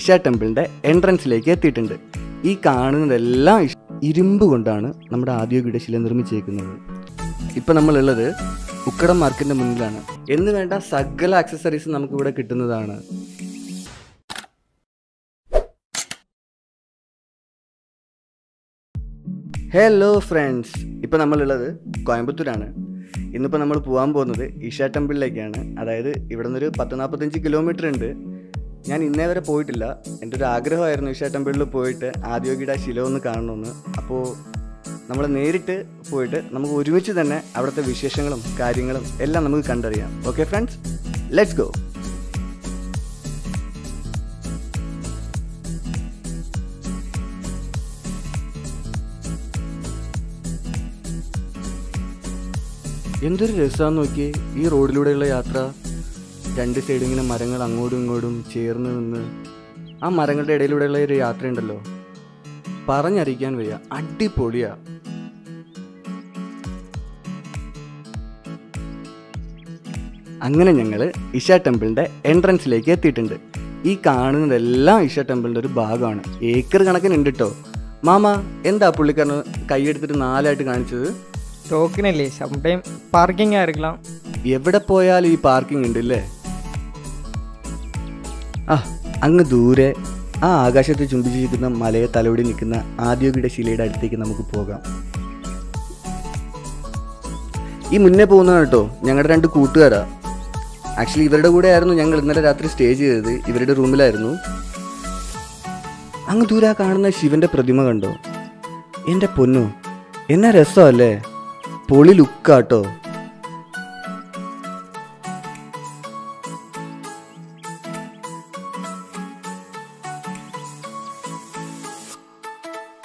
ഇഷ ടെമ്പിളിന്റെ എൻട്രൻസിലേക്ക് എത്തിയിട്ടുണ്ട്. ഈ കാണുന്നതെല്ലാം ഇരുമ്പ് കൊണ്ടാണ് നമ്മുടെ ആദ്യഗിയുടെ ശില നിർമ്മിച്ചിരിക്കുന്നത്. ഇപ്പൊ നമ്മൾ ഉള്ളത് ഉക്കടം മാർക്കറ്റിന്റെ മുന്നിലാണ്. എന്ന് വേണ്ട സകല ആക്സസറീസ് നമുക്ക് ഇവിടെ കിട്ടുന്നതാണ്. ഹലോ ഫ്രണ്ട്സ്, ഇപ്പൊ നമ്മളുള്ളത് കോയമ്പത്തൂരാണ്. ഇന്നിപ്പോൾ നമ്മൾ പോകാൻ പോകുന്നത് ഇഷ ടെമ്പിളിലേക്കാണ്. അതായത് ഇവിടെ നിന്നൊരു 10-45 കിലോമീറ്റർ ഉണ്ട്. ഞാൻ ഇന്നേ വരെ പോയിട്ടില്ല. എൻ്റെ ഒരു ആഗ്രഹമായിരുന്നു ഇഷ ടെമ്പിളിൽ പോയിട്ട് ആദ്യോഗിയുടെ ശില ഒന്ന് കാണണമെന്ന്. അപ്പോൾ നമ്മൾ നേരിട്ട് പോയിട്ട് നമുക്ക് ഒരുമിച്ച് തന്നെ അവിടുത്തെ വിശേഷങ്ങളും കാര്യങ്ങളും എല്ലാം നമുക്ക് കണ്ടറിയാം. Okay friends, let's go. എന്തൊരു രസമാണെന്ന് നോക്കിയേ ഈ റോഡിലൂടെയുള്ള യാത്ര. രണ്ട് സൈഡ് ഇങ്ങനെ മരങ്ങൾ അങ്ങോട്ടും ഇങ്ങോട്ടും ചേർന്ന് നിന്ന് ആ മരങ്ങളുടെ ഇടയിലൂടെയുള്ള ഒരു യാത്രയുണ്ടല്ലോ, പറഞ്ഞറിയിക്കാൻ വയ്യ. അടിപൊളിയാ. അങ്ങനെ ഞങ്ങൾ ഇഷ ടെമ്പിളിൻ്റെ എൻട്രൻസിലേക്ക് എത്തിയിട്ടുണ്ട്. ഈ കാണുന്നതെല്ലാം ഇഷ ടെമ്പിളിൻ്റെ ഒരു ഭാഗമാണ്. ഏക്കർ കണക്കിനുണ്ട് കേട്ടോ. മാമ എന്താ പുള്ളിക്കാരന് കൈയെടുത്തിട്ട് 4 ആയിട്ട് കാണിച്ചത്? ടോക്കനല്ലേ, സംടൈം പാർക്കിംഗ് ആയിരിക്കണം. എവിടെ പോയാലും ഈ പാർക്കിംഗ് ഉണ്ടല്ലേ. ആ അങ്ങ് ദൂരെ ആ ആകാശത്ത് ചുംബിച്ചിരിക്കുന്ന മലയെ തലോടി നിൽക്കുന്ന ആദ്യോഗിയുടെ ശിലയുടെ അടുത്തേക്ക് നമുക്ക് പോകാം. ഈ മുന്നേ പോകുന്നതാണ് കേട്ടോ ഞങ്ങളുടെ 2 കൂട്ടുകാരാണ്. ആക്ച്വലി ഇവരുടെ കൂടെ ആയിരുന്നു ഞങ്ങൾ ഇന്നലെ രാത്രി സ്റ്റേ ചെയ്തത്. ഇവരുടെ റൂമിലായിരുന്നു. അങ്ങ് ദൂരെ കാണുന്ന ശിവന്റെ പ്രതിമ കണ്ടോ? എൻ്റെ പൊന്നു, എന്നാ രസമല്ലേ, പൊളി ലുക്കാട്ടോ.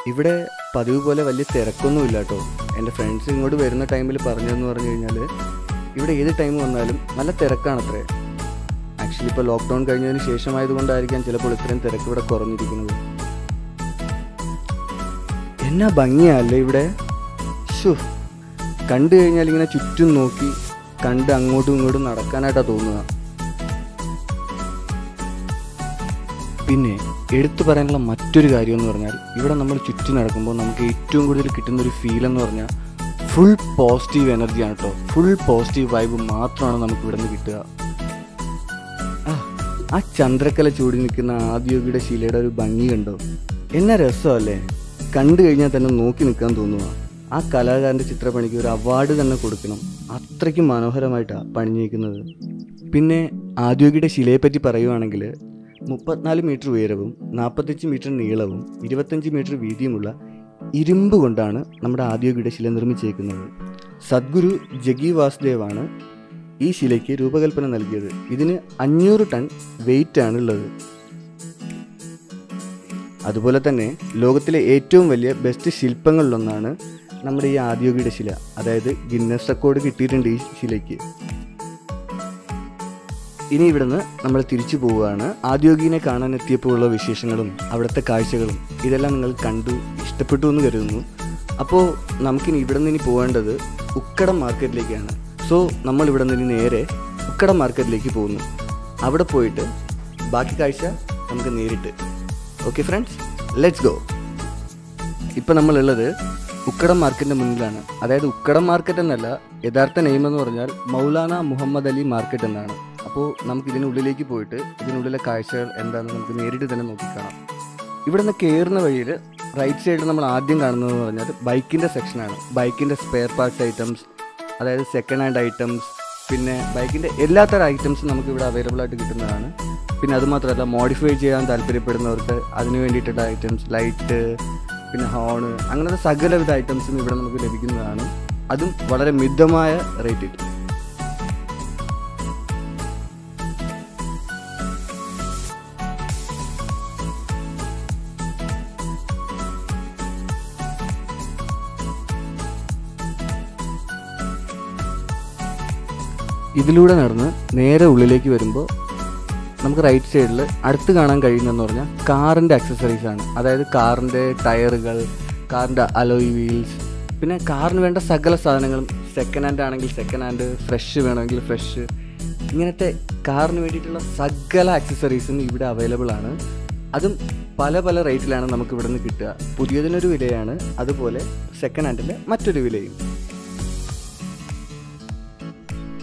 ഇവിടെ പതിവ് പോലെ വലിയ തിരക്കൊന്നും ഇല്ല കേട്ടോ. എൻ്റെ ഫ്രണ്ട്സ് ഇങ്ങോട്ട് വരുന്ന ടൈമിൽ പറഞ്ഞതെന്ന് പറഞ്ഞു കഴിഞ്ഞാൽ ഇവിടെ ഏത് ടൈം വന്നാലും നല്ല തിരക്കാണത്രേ. ആക്ച്വലി ഇപ്പോൾ ലോക്ക്ഡൗൺ കഴിഞ്ഞതിന് ശേഷമായതുകൊണ്ടായിരിക്കാം ചിലപ്പോൾ ഇത്രയും തിരക്ക് ഇവിടെ കുറഞ്ഞിരിക്കുന്നത്. എന്നാ ഭംഗിയല്ലേ ഇവിടെ. ശു, കണ്ടു കഴിഞ്ഞാൽ ഇങ്ങനെ ചുറ്റും നോക്കി കണ്ട് അങ്ങോട്ടും ഇങ്ങോട്ടും നടക്കാനായിട്ടാണ് തോന്നുക. പിന്നെ എടുത്തു പറയാനുള്ള മറ്റൊരു കാര്യമെന്ന് പറഞ്ഞാൽ ഇവിടെ നമ്മൾ ചുറ്റും നടക്കുമ്പോൾ നമുക്ക് ഏറ്റവും കൂടുതൽ കിട്ടുന്നൊരു ഫീലെന്ന് പറഞ്ഞാൽ ഫുൾ പോസിറ്റീവ് എനർജിയാണ് കേട്ടോ. ഫുൾ പോസിറ്റീവ് വൈബ് മാത്രമാണ് നമുക്ക് ഇവിടെ നിന്ന് കിട്ടുക. ആ ചന്ദ്രക്കല ചൂടി നിൽക്കുന്ന ആദ്യോഗിയുടെ ശിലയുടെ ഒരു ഭംഗി കണ്ടോ? എന്നാ രസമല്ലേ. കണ്ടു കഴിഞ്ഞാൽ തന്നെ നോക്കി നിൽക്കാൻ തോന്നുക. ആ കലാകാരൻ്റെ ചിത്രപ്പണിക്ക് ഒരു അവാർഡ് തന്നെ കൊടുക്കണം, അത്രയ്ക്ക് മനോഹരമായിട്ടാണ് പണിഞ്ഞിരിക്കുന്നത്. പിന്നെ ആദ്യോഗിയുടെ ശിലയെപ്പറ്റി പറയുകയാണെങ്കിൽ 34 മീറ്റർ ഉയരവും 45 മീറ്റർ നീളവും 25 മീറ്റർ വീതിയുമുള്ള ഇരുമ്പ് കൊണ്ടാണ് നമ്മുടെ ആദ്യോഗിയുടെ ശില നിർമ്മിച്ചിരിക്കുന്നത്. സദ്ഗുരു ജഗി വാസുദേവാണ് ഈ ശിലയ്ക്ക് രൂപകൽപ്പന നൽകിയത്. ഇതിന് 500 ടൺ വെയിറ്റാണ് ഉള്ളത്. അതുപോലെ തന്നെ ലോകത്തിലെ ഏറ്റവും വലിയ ബെസ്റ്റ് ശില്പങ്ങളിലൊന്നാണ് നമ്മുടെ ഈ ആദ്യോഗിയുടെ ശില. അതായത് ഗിന്നസ് റെക്കോർഡ് കിട്ടിയിട്ടുണ്ട് ഈ ശിലയ്ക്ക്. ഇനി ഇവിടുന്ന് നമ്മൾ തിരിച്ചു പോവുകയാണ്. ആദ്യോഗിനെ കാണാൻ എത്തിയപ്പോൾ ഉള്ള വിശേഷങ്ങളും അവിടുത്തെ കാഴ്ചകളും ഇതെല്ലാം നിങ്ങൾ കണ്ടു ഇഷ്ടപ്പെട്ടു എന്ന് കരുതുന്നു. അപ്പോൾ നമുക്കിനി ഇവിടെ നിന്ന് ഇനി പോകേണ്ടത് ഉക്കടം മാർക്കറ്റിലേക്കാണ്. സോ നമ്മൾ ഇവിടെ നിന്ന് നേരെ ഉക്കടം മാർക്കറ്റിലേക്ക് പോകുന്നു. അവിടെ പോയിട്ട് ബാക്കി കാഴ്ച നമുക്ക് നേരിട്ട്. Okay friends, let's go. ഇപ്പം നമ്മളുള്ളത് ഉക്കടം മാർക്കറ്റിൻ്റെ മുന്നിലാണ്. അതായത് ഉക്കടം മാർക്കറ്റ് എന്നല്ല, യഥാർത്ഥ നെയിം എന്ന് പറഞ്ഞാൽ മൗലാന മുഹമ്മദ് അലി മാർക്കറ്റ് എന്നാണ്. അപ്പോൾ നമുക്ക് ഇതിനുള്ളിലേക്ക് പോയിട്ട് ഇതിനുള്ളിലെ കാഴ്ചകൾ എന്താണെന്ന് നമുക്ക് നേരിട്ട് തന്നെ നോക്കിക്കാണാം. ഇവിടെ നിന്ന് കയറുന്ന വഴിയിൽ റൈറ്റ് സൈഡിൽ നമ്മൾ ആദ്യം കാണുന്നതെന്ന് പറഞ്ഞാൽ ബൈക്കിൻ്റെ സെക്ഷനാണ്. ബൈക്കിൻ്റെ സ്പെയർ പാർട്സ് ഐറ്റംസ്, അതായത് സെക്കൻഡ് ഹാൻഡ് ഐറ്റംസ്, പിന്നെ ബൈക്കിൻ്റെ എല്ലാത്തരം ഐറ്റംസും നമുക്ക് ഇവിടെ അവൈലബിൾ ആയിട്ട് കിട്ടുന്നതാണ്. പിന്നെ അതുമാത്രമല്ല മോഡിഫൈ ചെയ്യാൻ താല്പര്യപ്പെടുന്നവർക്ക് അതിന് വേണ്ടിയിട്ടുള്ള ഐറ്റംസ്, ലൈറ്റ്, പിന്നെ ഹോണ്, അങ്ങനത്തെ സകലവിധ ഐറ്റംസും ഇവിടെ നമുക്ക് ലഭിക്കുന്നതാണ്. അതും വളരെ മിതമായ റേറ്റിൽ. ഇതിലൂടെ നടന്ന് നേരെ ഉള്ളിലേക്ക് വരുമ്പോൾ നമുക്ക് റൈറ്റ് സൈഡിൽ അടുത്ത് കാണാൻ കഴിയുന്നതെന്ന് പറഞ്ഞാൽ കാറിൻ്റെ ആക്സസറീസാണ്. അതായത് കാറിൻ്റെ ടയറുകൾ, കാറിൻ്റെ അലോയ് വീൽസ്, പിന്നെ കാറിന് വേണ്ട സകല സാധനങ്ങളും. സെക്കൻഡ് ഹാൻഡ് ആണെങ്കിൽ സെക്കൻഡ് ഹാൻഡ്, ഫ്രഷ് വേണമെങ്കിൽ ഫ്രഷ്, ഇങ്ങനത്തെ കാറിന് വേണ്ടിയിട്ടുള്ള സകല ആക്സസറീസും ഇവിടെ അവൈലബിൾ ആണ്. അതും പല പല റേറ്റിലാണ് നമുക്ക് ഇവിടെ നിന്ന് കിട്ടുക. പുതിയതിനൊരു വിലയാണ്, അതുപോലെ സെക്കൻഡ് ഹാൻഡിൻ്റെ മറ്റൊരു വിലയും.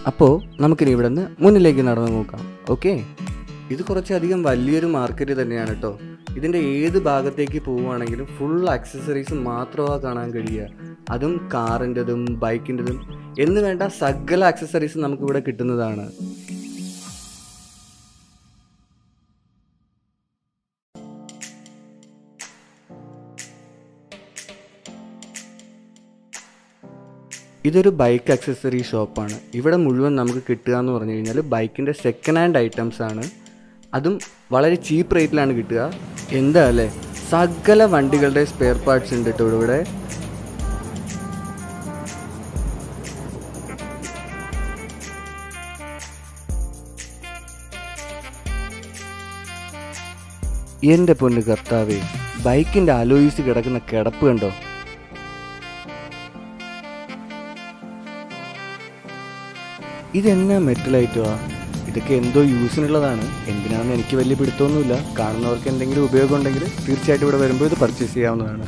അപ്പോൾ നമുക്കിനി ഇവിടെ നിന്ന് മുന്നിലേക്ക് നടന്നു നോക്കാം. ഓക്കെ, ഇത് കുറച്ചധികം വലിയൊരു മാർക്കറ്റ് തന്നെയാണ് കേട്ടോ. ഇതിൻ്റെ ഏത് ഭാഗത്തേക്ക് പോവുകയാണെങ്കിലും ഫുൾ ആക്സസറീസ് മാത്രമാണ് കാണാൻ കഴിയുക. അതും കാറിൻ്റെതും ബൈക്കിൻ്റെതും എന്ന് വേണ്ട സകല ആക്സസറീസ് നമുക്കിവിടെ കിട്ടുന്നതാണ്. ഇതൊരു ബൈക്ക് ആക്സസറി ഷോപ്പാണ്. ഇവിടെ മുഴുവൻ നമുക്ക് കിട്ടുക എന്ന് പറഞ്ഞു കഴിഞ്ഞാൽ ബൈക്കിൻ്റെ സെക്കൻഡ് ഹാൻഡ് ഐറ്റംസ് ആണ്. അതും വളരെ ചീപ്പ് റേറ്റിലാണ് കിട്ടുക. എന്താ അല്ലേ, സകല വണ്ടികളുടെ സ്പെയർ പാർട്സ് ഉണ്ട് കേട്ടോ ഇവിടെ. എൻ്റെ പൊന്ന് കർത്താവേ, ബൈക്കിൻ്റെ അലോയ്സ് കിടക്കുന്ന കിടപ്പ് കണ്ടോ. ഇതെന്നാ മെറ്റലായിട്ടുവാ, ഇതൊക്കെ എന്തോ യൂസിനുള്ളതാണ്. എന്തിനാണെന്ന് എനിക്ക് വലിയ പിടുത്തമൊന്നുമില്ല. കാണുന്നവർക്ക് എന്തെങ്കിലും ഉപയോഗം ഉണ്ടെങ്കിൽ തീർച്ചയായിട്ടും ഇവിടെ വരുമ്പോൾ ഇത് പർച്ചേസ് ചെയ്യാവുന്നതാണ്.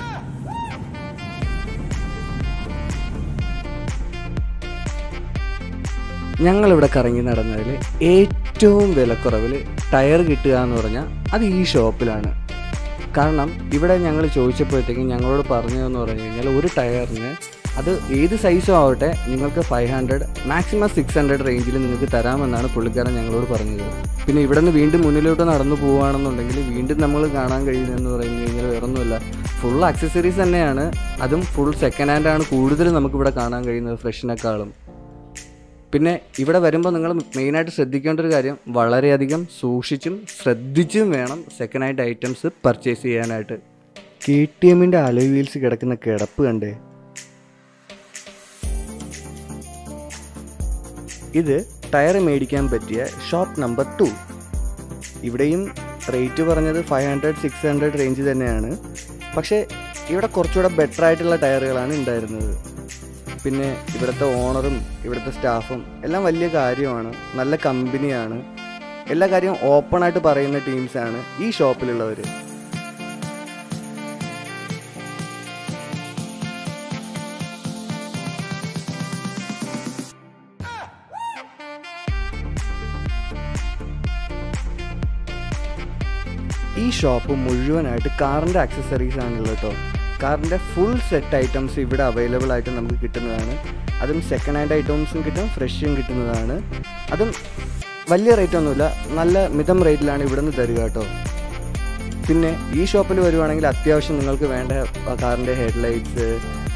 ഞങ്ങളിവിടെ കറങ്ങി നടന്നതിൽ ഏറ്റവും വിലക്കുറവിൽ ടയർ കിട്ടുക എന്ന് പറഞ്ഞാൽ അത് ഈ ഷോപ്പിലാണ്. കാരണം ഇവിടെ ഞങ്ങൾ ചോദിച്ചപ്പോഴത്തേക്കും ഞങ്ങളോട് പറഞ്ഞതെന്ന് പറഞ്ഞു കഴിഞ്ഞാൽ ഒരു ടയറിന് അത് ഏത് സൈസും ആവട്ടെ നിങ്ങൾക്ക് 500 മാക്സിമം 600 റേഞ്ചിൽ നിങ്ങൾക്ക് തരാമെന്നാണ് പുള്ളിക്കാരൻ ഞങ്ങളോട് പറഞ്ഞത്. പിന്നെ ഇവിടെ നിന്ന് വീണ്ടും മുന്നിലോട്ട് നടന്നു പോവുകയാണെന്നുണ്ടെങ്കിൽ വീണ്ടും നമ്മൾ കാണാൻ കഴിയുന്നതെന്ന് പറഞ്ഞു കഴിഞ്ഞാൽ വേറൊന്നുമില്ല, ഫുൾ ആക്സസറീസ് തന്നെയാണ്. അതും ഫുൾ സെക്കൻഡ് ഹാൻഡാണ് കൂടുതൽ നമുക്കിവിടെ കാണാൻ കഴിയുന്നത് ഫ്രഷിനേക്കാളും. പിന്നെ ഇവിടെ വരുമ്പോൾ നിങ്ങൾ മെയിനായിട്ട് ശ്രദ്ധിക്കേണ്ട ഒരു കാര്യം, വളരെയധികം സൂക്ഷിച്ചും ശ്രദ്ധിച്ചും വേണം സെക്കൻഡ് ഹാൻഡ് ഐറ്റംസ് പർച്ചേസ് ചെയ്യാനായിട്ട്. KTMൻ്റെ അലോയ് വീൽസ് കിടക്കുന്ന കിടപ്പ് കണ്ടേ. ഇത് ടയർ മേടിക്കാൻ പറ്റിയ ഷോപ്പ് നമ്പർ 2. ഇവിടെയും റേറ്റ് പറഞ്ഞത് 500-600 റേഞ്ച് തന്നെയാണ്. പക്ഷേ ഇവിടെ കുറച്ചുകൂടെ ബെറ്റർ ആയിട്ടുള്ള ടയറുകളാണ് ഉണ്ടായിരുന്നത്. പിന്നെ ഇവിടുത്തെ ഓണറും ഇവിടുത്തെ സ്റ്റാഫും എല്ലാം വലിയ കാര്യമാണ്, നല്ല കമ്പനിയാണ്, എല്ലാ കാര്യവും ഓപ്പണായിട്ട് പറയുന്ന ടീംസാണ് ഈ ഷോപ്പിലുള്ളവർ. ഈ ഷോപ്പ് മുഴുവനായിട്ട് കാറിൻ്റെ ആക്സസറീസ് ആണല്ലോ കേട്ടോ. കാറിൻ്റെ ഫുൾ സെറ്റ് ഐറ്റംസ് ഇവിടെ അവൈലബിൾ ആയിട്ട് നമുക്ക് കിട്ടുന്നതാണ്. അതും സെക്കൻഡ് ഹാൻഡ് ഐറ്റംസും കിട്ടും, ഫ്രഷും കിട്ടുന്നതാണ്. അതും വലിയ റേറ്റ് ഒന്നുമില്ല, നല്ല മിതം റേറ്റിലാണ് ഇവിടെ നിന്ന് തരിക കേട്ടോ. പിന്നെ ഈ ഷോപ്പിൽ വരുവാണെങ്കിൽ അത്യാവശ്യം നിങ്ങൾക്ക് വേണ്ട കാറിൻ്റെ ഹെഡ്ലൈറ്റ്സ്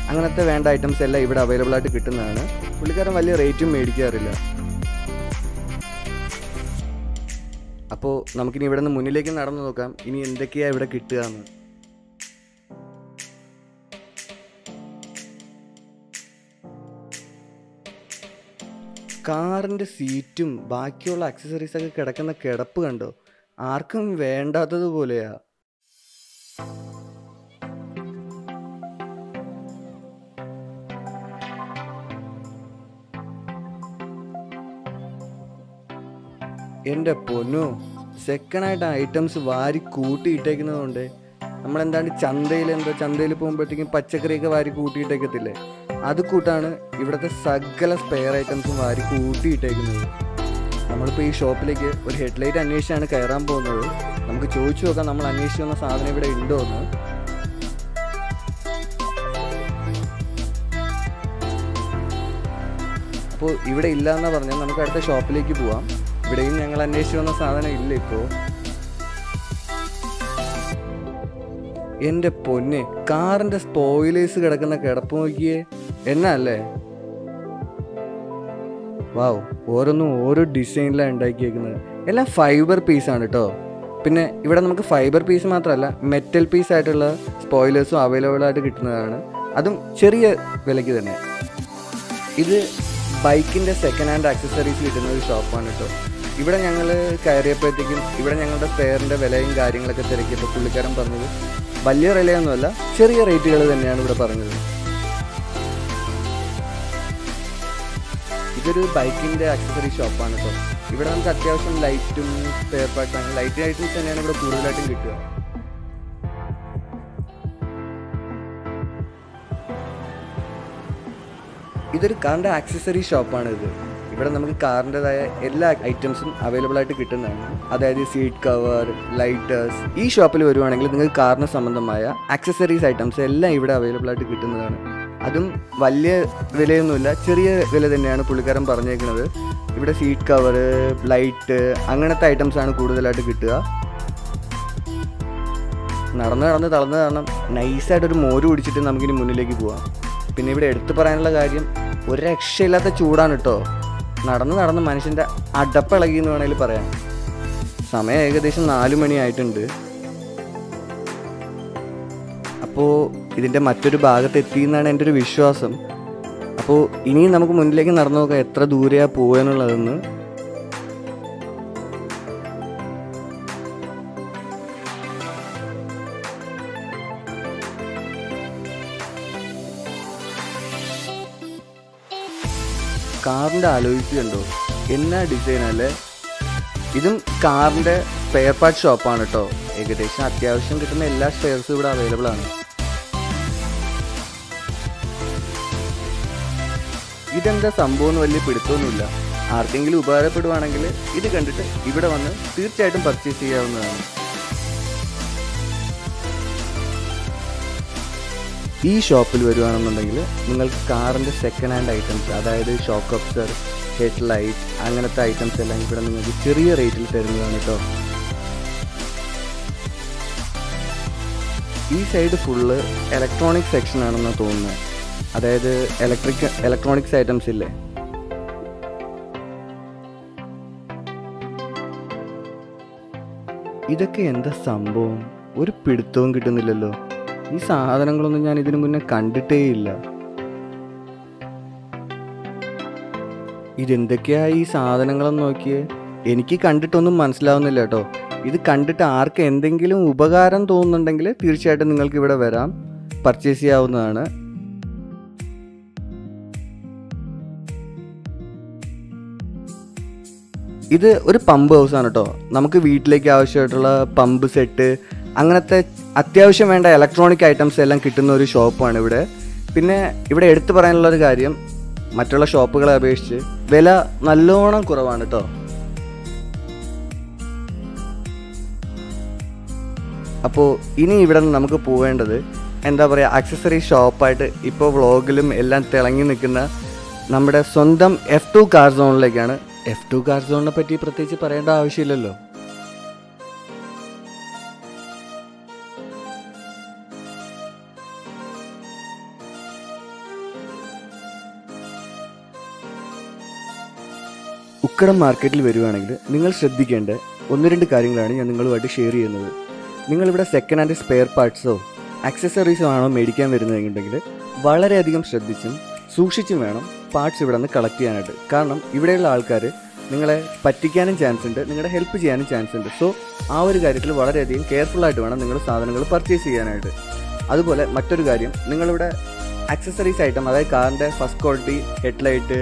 അങ്ങനത്തെ വേണ്ട ഐറ്റംസ് എല്ലാം ഇവിടെ അവൈലബിൾ ആയിട്ട് കിട്ടുന്നതാണ്. പുള്ളിക്കാരൻ വലിയ റേറ്റും മേടിക്കാറില്ല. അപ്പോൾ നമുക്കിനി ഇവിടെ നിന്ന് മുന്നിലേക്ക് നടന്നു നോക്കാം, ഇനി എന്തൊക്കെയാണ് ഇവിടെ കിട്ടുക എന്ന്. കാറിൻ്റെ സീറ്റും ബാക്കിയുള്ള ആക്സസറീസൊക്കെ കിടക്കുന്ന കിടപ്പ് കണ്ടോ, ആർക്കും വേണ്ടാത്തതുപോലെയാ. എൻ്റെ പൊന്നു, സെക്കൻഡ് ആയിട്ട് ഐറ്റംസ് വാരി കൂട്ടിയിട്ടേക്കുന്നത് കൊണ്ട് നമ്മളെന്താണ്ട് ചന്തയിൽ പോകുമ്പോഴത്തേക്കും പച്ചക്കറിയൊക്കെ വാരി കൂട്ടിയിട്ടേക്കത്തില്ലേ, അത് കൂട്ടാണ് ഇവിടുത്തെ സകല സ്പെയർ ഐറ്റംസും വാരി കൂട്ടിയിട്ടേക്കുന്നത്. നമ്മളിപ്പോൾ ഈ ഷോപ്പിലേക്ക് ഒരു ഹെഡ്ലൈറ്റ് അന്വേഷിച്ചാണ് കയറാൻ പോകുന്നത്. നമുക്ക് ചോദിച്ചു നോക്കാം നമ്മൾ അന്വേഷിച്ച് വന്ന സാധനം ഇവിടെ ഉണ്ടോ എന്ന്. അപ്പോൾ ഇവിടെ ഇല്ല എന്ന് പറഞ്ഞാൽ നമുക്ക് അടുത്ത ഷോപ്പിലേക്ക് പോവാം. ഇവിടെയും ഞങ്ങൾ അന്വേഷിച്ച് വന്ന സാധനം ഇല്ല. ഇപ്പോൾ എൻ്റെ പൊന്നെ, കാറിൻ്റെ സ്പോയിലേഴ്സ് കിടക്കുന്ന കിടപ്പ് നോക്കിയേ, എന്നാ അല്ലേ. വാവ്, ഓരോന്നും ഓരോ ഡിസൈനിലാണ് ഉണ്ടാക്കിയേക്കുന്നത്. എല്ലാം ഫൈബർ പീസാണ് കേട്ടോ. പിന്നെ ഇവിടെ നമുക്ക് ഫൈബർ പീസ് മാത്രമല്ല, മെറ്റൽ പീസായിട്ടുള്ള സ്പോയിലേഴ്സും അവൈലബിൾ ആയിട്ട് കിട്ടുന്നതാണ്. അതും ചെറിയ വിലയ്ക്ക് തന്നെ. ഇത് ബൈക്കിൻ്റെ സെക്കൻഡ് ഹാൻഡ് ആക്സസറീസ് കിട്ടുന്ന ഒരു ഷോപ്പാണ് കേട്ടോ. ഇവിടെ ഞങ്ങൾ കയറിയപ്പോഴത്തേക്കും ഇവിടെ ഞങ്ങളുടെ സ്പെയറിൻ്റെ വിലയും കാര്യങ്ങളൊക്കെ തിരക്കിയപ്പോൾ പുള്ളിക്കാരൻ പറഞ്ഞത് വലിയ വിലയൊന്നുമല്ല, ചെറിയ റേറ്റുകൾ തന്നെയാണ് ഇവിടെ പറഞ്ഞത്. ഇതൊരു ബൈക്കിൻ്റെ ആക്സസറി ഷോപ്പാണ് കേട്ടോ. ഇവിടെ നമുക്ക് അത്യാവശ്യം ലൈറ്റും സ്പെയർ പാർട്സ് ആണ്. ലൈറ്റ് ഐറ്റംസ് തന്നെയാണ് ഇവിടെ കൂടുതലായിട്ടും കിട്ടുക. ഇതൊരു കാറിൻ്റെ ആക്സസറി ഷോപ്പാണിത്. ഇവിടെ നമുക്ക് കാറിൻ്റെതായ എല്ലാ ഐറ്റംസും അവൈലബിൾ ആയിട്ട് കിട്ടുന്നതാണ്. അതായത് സീറ്റ് കവർ, ലൈറ്റേഴ്സ്. ഈ ഷോപ്പിൽ വരുവാണെങ്കിൽ നിങ്ങൾക്ക് കാറിന് സംബന്ധമായ ആക്സസറീസ് ഐറ്റംസ് എല്ലാം ഇവിടെ അവൈലബിൾ ആയിട്ട് കിട്ടുന്നതാണ്. അതും വലിയ വിലയൊന്നുമില്ല, ചെറിയ വില തന്നെയാണ് പുള്ളിക്കാരൻ പറഞ്ഞേക്കുന്നത്. ഇവിടെ സീറ്റ് കവർ, ലൈറ്റ് അങ്ങനത്തെ ഐറ്റംസാണ് കൂടുതലായിട്ട് കിട്ടുക. നടന്ന് തളർന്ന കാരണം നൈസായിട്ടൊരു മോര് കുടിച്ചിട്ട് നമുക്കിനി മുന്നിലേക്ക് പോവാം. പിന്നെ ഇവിടെ എടുത്തു പറയാനുള്ള കാര്യം, ഒരു രക്ഷയില്ലാത്ത ചൂടാണ് കേട്ടോ. നടന്ന് മനുഷ്യൻ്റെ അടപ്പിളകി എന്ന് വേണമെങ്കിൽ പറയാം. സമയം ഏകദേശം 4 മണിയായിട്ടുണ്ട്. അപ്പോൾ ഇതിൻ്റെ മറ്റൊരു ഭാഗത്തെത്തിയെന്നാണ് എൻ്റെ ഒരു വിശ്വാസം. അപ്പോൾ ഇനിയും നമുക്ക് മുന്നിലേക്ക് നടന്നു നോക്കാം എത്ര ദൂരെയാണ് പോകാനുള്ളതെന്ന്. കാറിൻ്റെ ആലോചിക്കുന്നുണ്ടോ എന്നാ ഡിസൈനല്ലേ. ഇതും കാറിൻ്റെ സ്പെയർ പാർട്സ് ഷോപ്പാണ് കേട്ടോ. ഏകദേശം അത്യാവശ്യം കിട്ടുന്ന എല്ലാ സ്പെയർസും ഇവിടെ അവൈലബിൾ ആണ്. ഇതെന്താ സംഭവം വലിയ പിടുത്തമൊന്നുമില്ല. ആർക്കെങ്കിലും ഉപകാരപ്പെടുവാണെങ്കിൽ ഇത് കണ്ടിട്ട് ഇവിടെ വന്ന് തീർച്ചയായിട്ടും പർച്ചേസ് ചെയ്യാവുന്നതാണ്. ഈ ഷോപ്പിൽ വരുവാണെന്നുണ്ടെങ്കിൽ നിങ്ങൾക്ക് കാറിൻ്റെ സെക്കൻഡ് ഹാൻഡ് ഐറ്റംസ്, അതായത് ഷോക്ക് അബ്സർ, ഹെഡ് ലൈറ്റ് അങ്ങനത്തെ ഐറ്റംസ് എല്ലാം ഇവിടെ നിങ്ങൾക്ക് ചെറിയ റേറ്റിൽ തരുന്നതാണ് കേട്ടോ. ഈ സൈഡ് ഫുള്ള് ഇലക്ട്രോണിക് സെക്ഷൻ ആണെന്ന് തോന്നുന്നത്. അതായത് ഇലക്ട്രോണിക്സ് ഐറ്റംസ് ഇല്ലേ, ഇതൊക്കെ എന്താ സംഭവം, ഒരു പിടുത്തവും കിട്ടുന്നില്ലല്ലോ. ഈ സാധനങ്ങളൊന്നും ഞാൻ ഇതിനു മുന്നേ കണ്ടിട്ടേയില്ല. ഇതെന്തൊക്കെയാ ഈ സാധനങ്ങളെന്ന് നോക്കിയേ. എനിക്ക് കണ്ടിട്ടൊന്നും മനസ്സിലാവുന്നില്ല കേട്ടോ. ഇത് കണ്ടിട്ട് ആർക്ക് എന്തെങ്കിലും ഉപകാരം തോന്നുന്നുണ്ടെങ്കിൽ തീർച്ചയായിട്ടും നിങ്ങൾക്ക് ഇവിടെ വരാം, പർച്ചേസ് ചെയ്യാവുന്നതാണ്. ഇത് ഒരു പമ്പ് ഹൗസാണ് കേട്ടോ. നമുക്ക് വീട്ടിലേക്ക് ആവശ്യമായിട്ടുള്ള പമ്പ് സെറ്റ് അങ്ങനത്തെ അത്യാവശ്യം വേണ്ട ഇലക്ട്രോണിക് ഐറ്റംസ് എല്ലാം കിട്ടുന്ന ഒരു ഷോപ്പാണ് ഇവിടെ. പിന്നെ ഇവിടെ എടുത്തു പറയാനുള്ളൊരു കാര്യം, മറ്റുള്ള ഷോപ്പുകളെ അപേക്ഷിച്ച് വില നല്ലോണം കുറവാണ് കേട്ടോ. അപ്പോൾ ഇനി ഇവിടെ നിന്ന് നമുക്ക് പോവേണ്ടത് എന്താ പറയുക, ആക്സസറി ഷോപ്പായിട്ട് ഇപ്പോൾ വ്ളോഗിലും എല്ലാം തിളങ്ങി നിൽക്കുന്ന നമ്മുടെ സ്വന്തം F2 കാർ സോണിലേക്കാണ്. F2 കാർ സോണിനെ പറ്റി പ്രത്യേകിച്ച് പറയേണ്ട ആവശ്യമില്ലല്ലോ. ഉക്കടം മാർക്കറ്റിൽ വരുവാണെങ്കിൽ നിങ്ങൾ ശ്രദ്ധിക്കേണ്ട 1-2 കാര്യങ്ങളാണ് ഞാൻ നിങ്ങളുമായിട്ട് ഷെയർ ചെയ്യുന്നത്. നിങ്ങളിവിടെ സെക്കൻഡ് ഹാൻഡ് സ്പെയർ പാർട്സോ ആക്സസറീസോ ആണോ മേടിക്കാൻ വരുന്നതെന്നുണ്ടെങ്കിൽ വളരെയധികം ശ്രദ്ധിച്ചും സൂക്ഷിച്ചും വേണം പാർട്സ് ഇവിടെ നിന്ന് കളക്ട് ചെയ്യാനായിട്ട്. കാരണം ഇവിടെയുള്ള ആൾക്കാർ നിങ്ങളെ പറ്റിക്കാനും ചാൻസ് ഉണ്ട്, നിങ്ങളുടെ ഹെൽപ്പ് ചെയ്യാനും ചാൻസ് ഉണ്ട്. സോ ആ ഒരു കാര്യത്തിൽ വളരെയധികം കെയർഫുള്ളായിട്ട് വേണം നിങ്ങൾ സാധനങ്ങൾ പർച്ചേസ് ചെയ്യാനായിട്ട്. അതുപോലെ മറ്റൊരു കാര്യം, നിങ്ങളിവിടെ ആക്സസറീസ് ഐറ്റം, അതായത് കാറിൻ്റെ ഫസ്റ്റ് ക്വാളിറ്റി ഹെഡ്ലൈറ്റ്,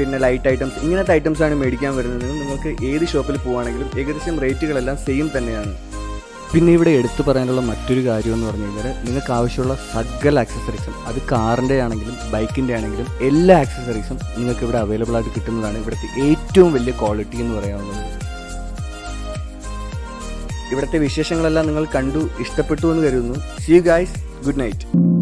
പിന്നെ ലൈറ്റ് ഐറ്റംസ് ഇങ്ങനത്തെ ഐറ്റംസാണ് മേടിക്കാൻ വരുന്നത്. നിങ്ങൾക്ക് ഏത് ഷോപ്പിൽ പോവുകയാണെങ്കിലും ഏകദേശം റേറ്റുകളെല്ലാം സെയിം തന്നെയാണ്. പിന്നെ ഇവിടെ എടുത്തു പറയാനുള്ള മറ്റൊരു കാര്യമെന്ന് പറഞ്ഞു കഴിഞ്ഞാൽ, നിങ്ങൾക്ക് ആവശ്യമുള്ള സകല ആക്സസറീസും, അത് കാറിൻ്റെ ആണെങ്കിലും ബൈക്കിൻ്റെ ആണെങ്കിലും എല്ലാ ആക്സസറീസും നിങ്ങൾക്ക് ഇവിടെ അവൈലബിൾ ആയിട്ട് കിട്ടുന്നതാണ് ഇവിടുത്തെ ഏറ്റവും വലിയ ക്വാളിറ്റി എന്ന് പറയാവുന്നത്. ഇവിടുത്തെ വിശേഷങ്ങളെല്ലാം നിങ്ങൾ കണ്ടു ഇഷ്ടപ്പെട്ടു എന്ന് കരുതുന്നു. See you guys, good night.